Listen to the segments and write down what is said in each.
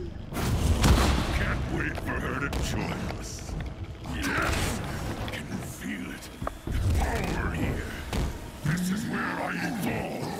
down. Can't wait for her to join us. Yes! I can feel it. The power here. This is where I evolve.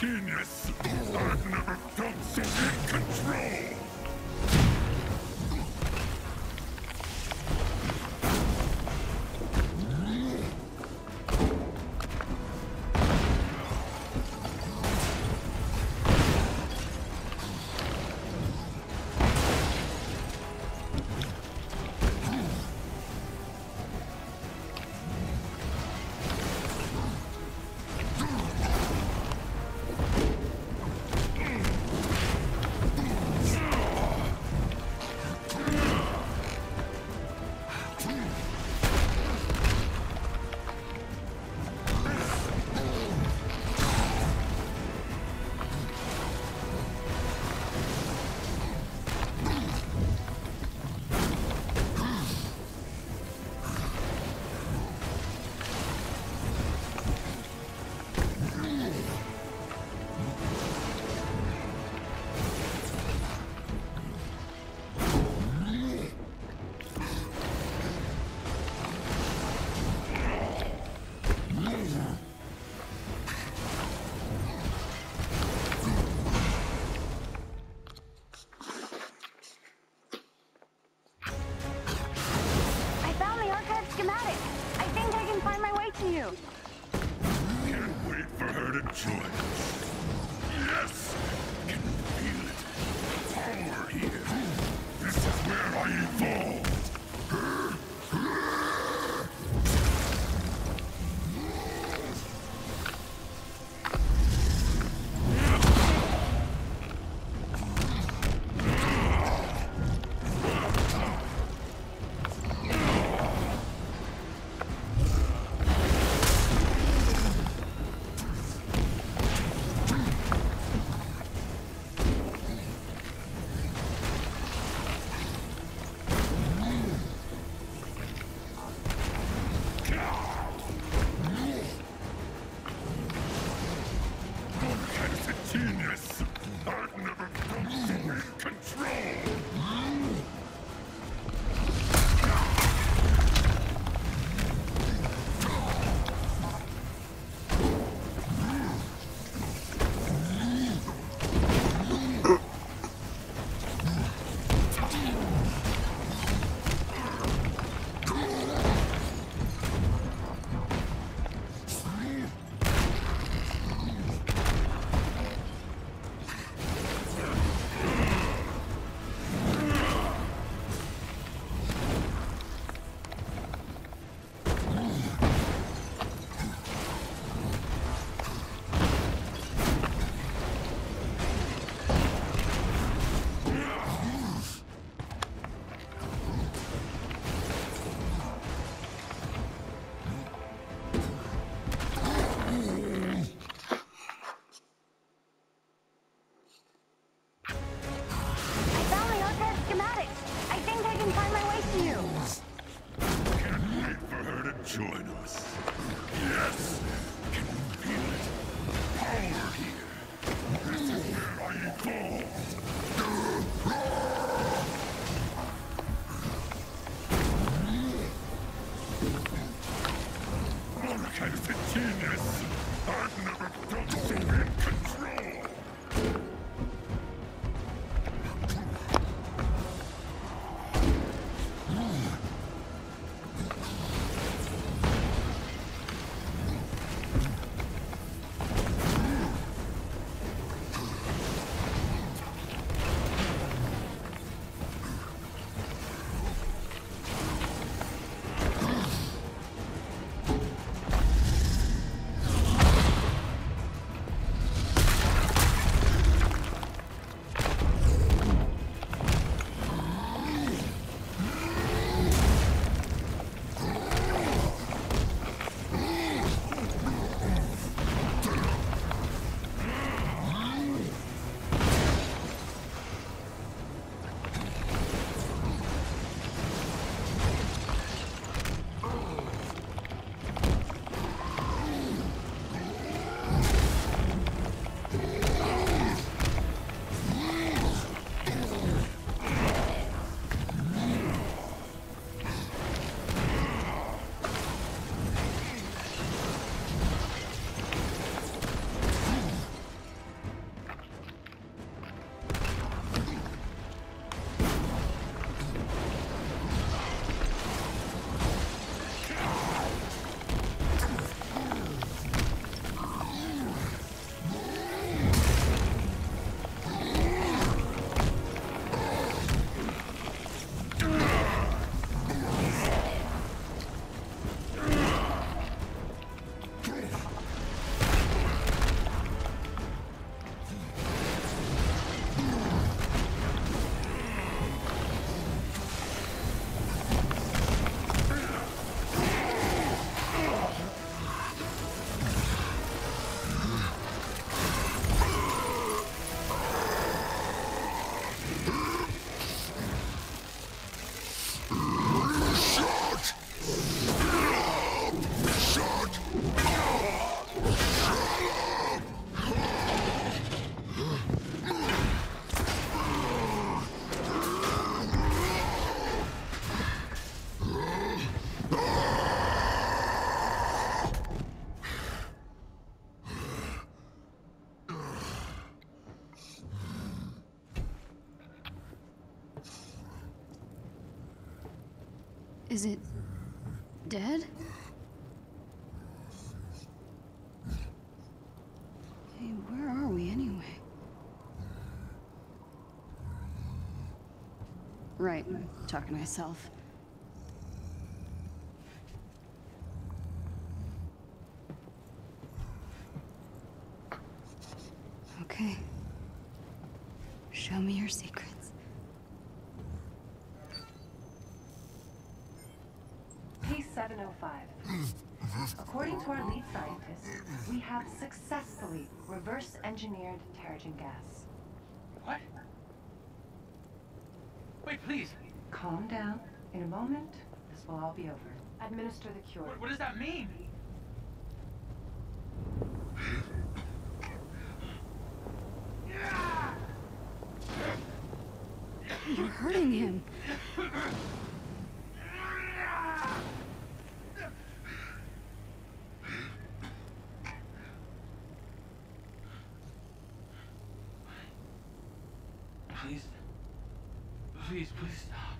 Genius! I've never felt so in control! No! joy. Yes! I can feel it. Power here. This is where I evolve. Is it dead? Hey, where are we anyway? Right, I'm talking to myself. Okay. Show me your secrets. Piece 705. According to our lead scientist, we have successfully reverse-engineered Terrigen gas. What? Wait, please. Calm down. In a moment, this will all be over. Administer the cure. What does that mean? You're hurting him. Please stop.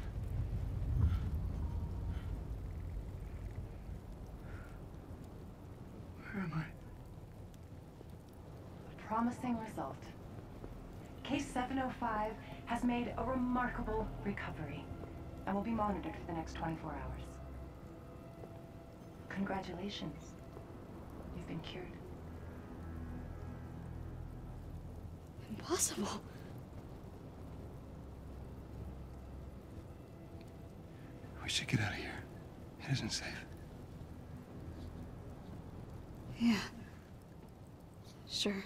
Where am I? A promising result. Case 705 has made a remarkable recovery and will be monitored for the next 24 hours. Congratulations. You've been cured. Impossible. We should get out of here. It isn't safe. Yeah. Sure.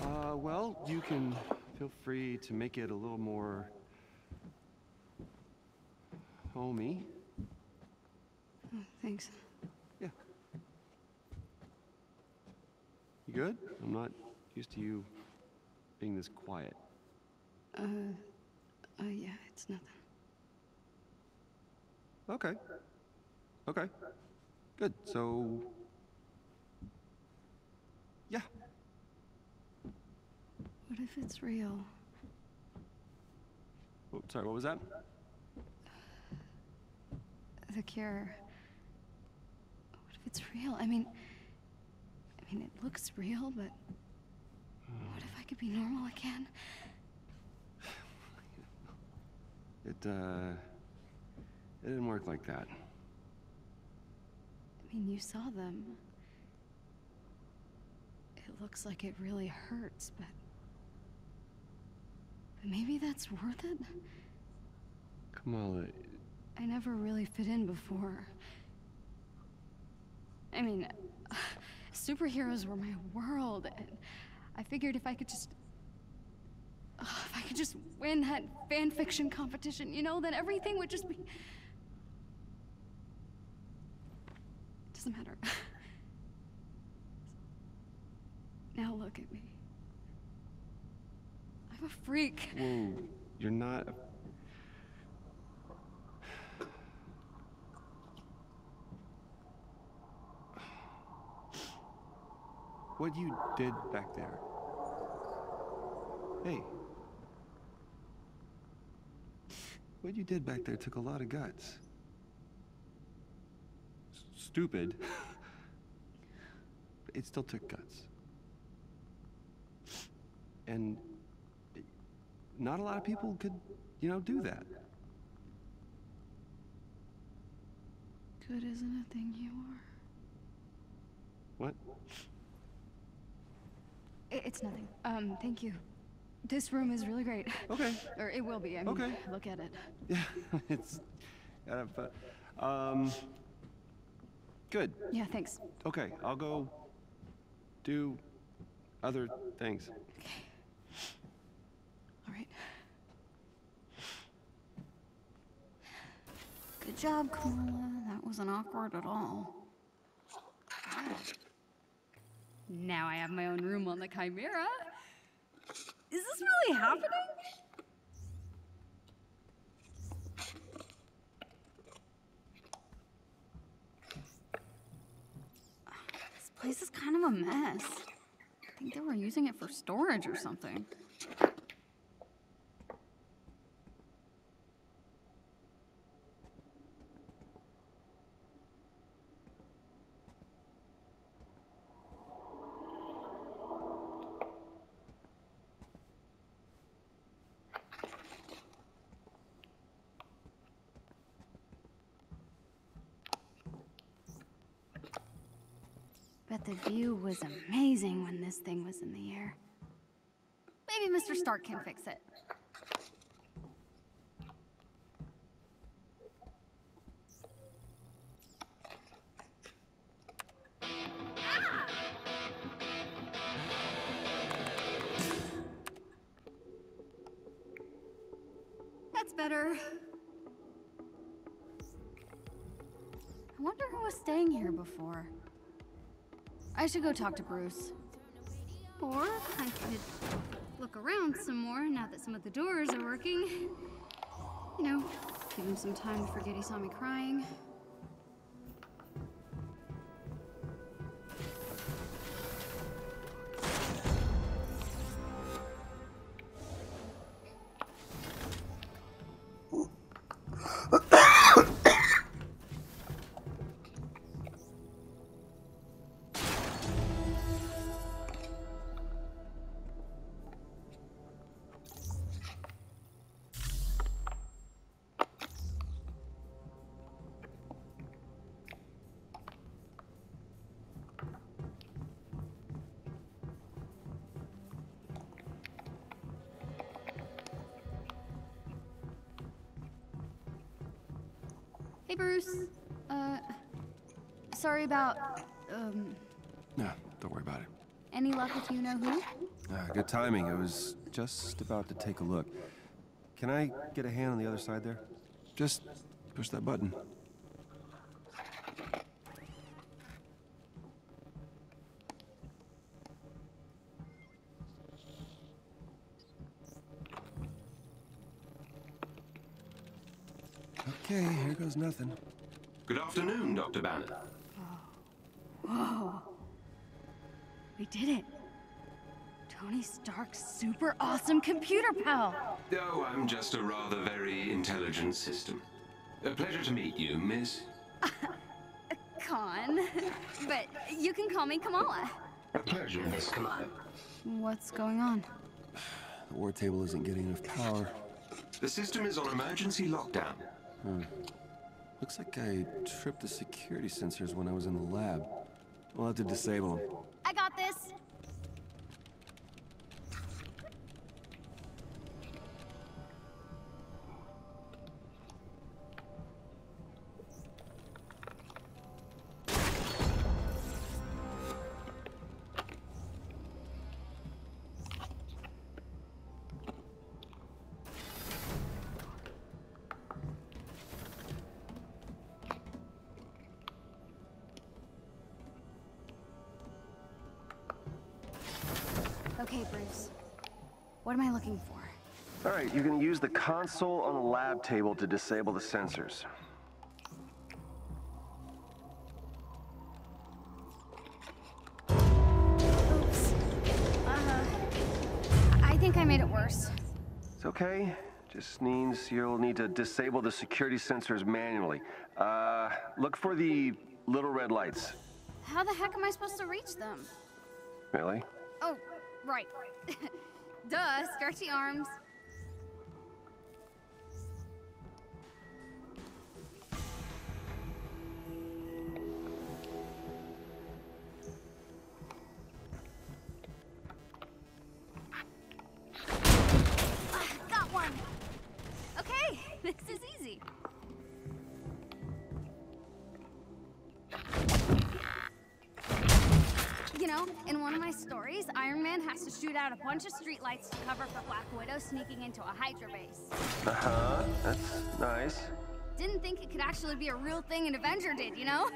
Well, you can feel free to make it a little more homey. Oh, thanks. Yeah. You good? I'm not used to you being this quiet. Yeah, it's nothing. Okay. Okay. Good. So, yeah. What if it's real? Oh, sorry, what was that? The cure. What if it's real? I mean, it looks real, but what if I could be normal again? It didn't work like that. I mean, you saw them. It looks like it really hurts, but maybe that's worth it? Kamala... I never really fit in before. I mean, superheroes were my world, and I figured if I could just... Oh, if I could just win that fan fiction competition, you know, then everything would just be... Doesn't matter. Now look at me. I'm a freak. Whoa, you're not... What you did back there. Hey. What you did back there took a lot of guts. Stupid. But it still took guts. And not a lot of people could, you know, do that. Good isn't a thing you are. What? It's nothing. Thank you. This room is really great. Okay. Or it will be. I mean, okay. Look at it. Yeah, it's... Good. Yeah, thanks. Okay, I'll go do other things. Okay. All right. Good job, Kamala. That wasn't awkward at all. Now I have my own room on the Chimera. Is this really happening? This place is kind of a mess. I think they were using it for storage or something. Bet the view was amazing when this thing was in the air. Maybe Mr. Stark can fix it. That's better. I wonder who was staying here before. I should go talk to Bruce. Or I could look around some more now that some of the doors are working. You know, give him some time to forget he saw me crying. Hey, Bruce. Sorry about, No, don't worry about it. Any luck with you-know-who? Good timing. I was just about to take a look. Can I get a hand on the other side there? Just push that button. Okay, here goes nothing. Good afternoon, Dr. Bannon. Whoa. We did it. Tony Stark's super awesome computer pal. Oh, I'm just a rather very intelligent system. A pleasure to meet you, Miss... Khan. But you can call me Kamala. A pleasure, Miss Kamala. What's going on? The war table isn't getting enough power. The system is on emergency lockdown. Looks like I tripped the security sensors when I was in the lab. We'll have to disable them. I got this! Okay, Bruce. What am I looking for? All right, you can use the console on the lab table to disable the sensors. Oops. I think I made it worse. It's okay. Just means you'll need to disable the security sensors manually. Look for the little red lights. How the heck am I supposed to reach them? Really? Oh. Right. Duh, stretchy arms. Got one. Okay, this is easy. You know, in one of my stories, Iron Man has to shoot out a bunch of streetlights to cover for Black Widow sneaking into a Hydra base. Uh-huh, that's nice. Didn't think it could actually be a real thing an Avenger did, you know?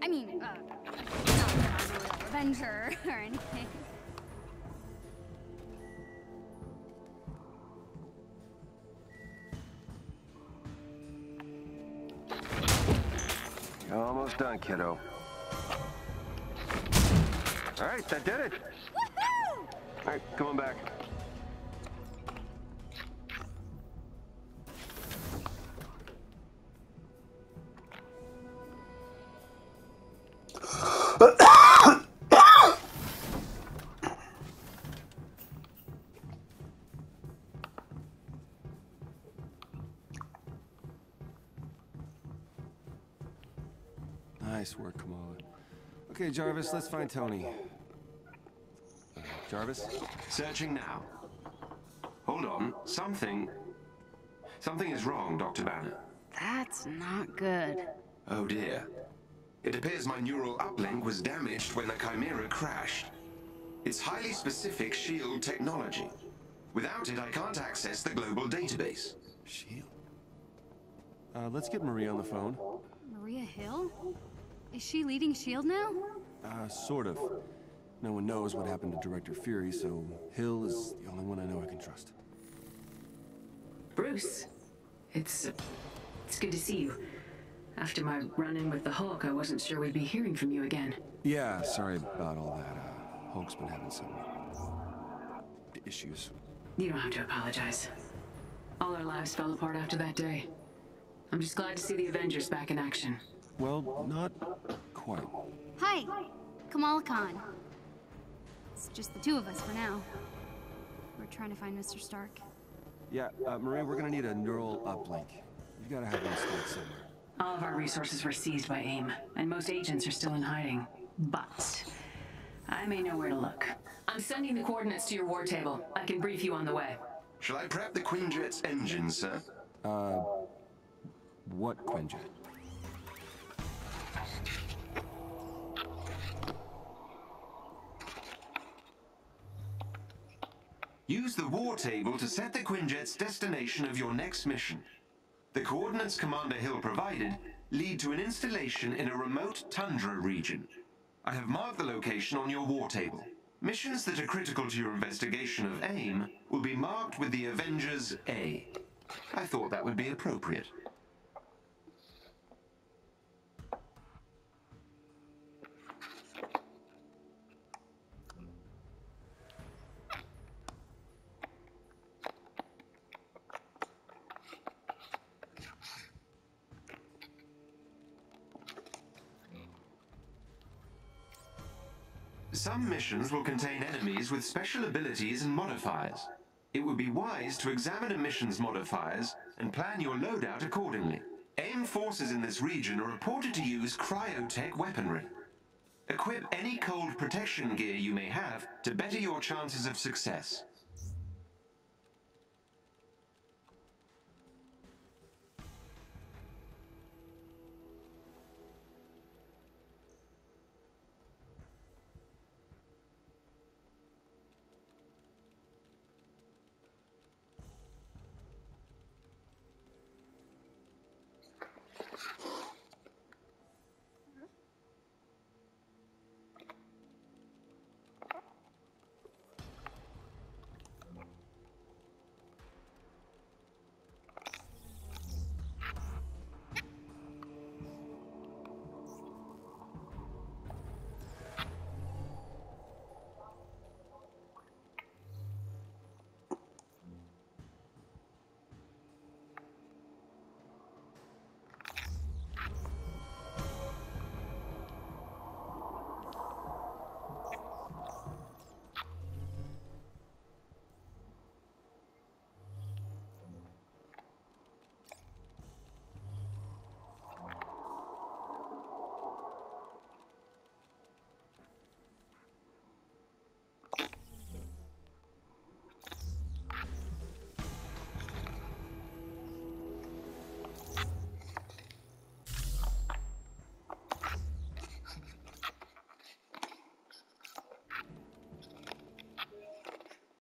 I mean, not a real Avenger or anything. You're almost done, kiddo. All right, that did it. Woohoo! All right, come on back. Okay, Jarvis, let's find Tony. Jarvis? Searching now. Hold on. Something is wrong, Dr. Banner. That's not good. Oh dear. It appears my neural uplink was damaged when the Chimera crashed. It's highly specific SHIELD technology. Without it, I can't access the global database. SHIELD? Let's get Maria on the phone. Maria Hill? Is she leading SHIELD now? Sort of. No one knows what happened to Director Fury, so Hill is the only one I know I can trust. Bruce, it's good to see you. After my run-in with the Hulk, I wasn't sure we'd be hearing from you again. Yeah, sorry about all that. Hulk's been having some issues. You don't have to apologize. All our lives fell apart after that day. I'm just glad to see the Avengers back in action. Well, not quite. Hi, Kamala Khan. It's just the two of us for now. We're trying to find Mr. Stark. Yeah, Maria, we're gonna need a neural uplink. You've gotta have one stored somewhere. All of our resources were seized by AIM, and most agents are still in hiding. But I may know where to look. I'm sending the coordinates to your war table. I can brief you on the way. Shall I prep the Quinjet's engine, sir? What Quinjet? Use the war table to set the Quinjet's destination of your next mission. The coordinates Commander Hill provided lead to an installation in a remote tundra region. I have marked the location on your war table. Missions that are critical to your investigation of AIM will be marked with the Avengers A. I thought that would be appropriate. Some missions will contain enemies with special abilities and modifiers. It would be wise to examine a mission's modifiers and plan your loadout accordingly. AIM forces in this region are reported to use cryotech weaponry. Equip any cold protection gear you may have to better your chances of success.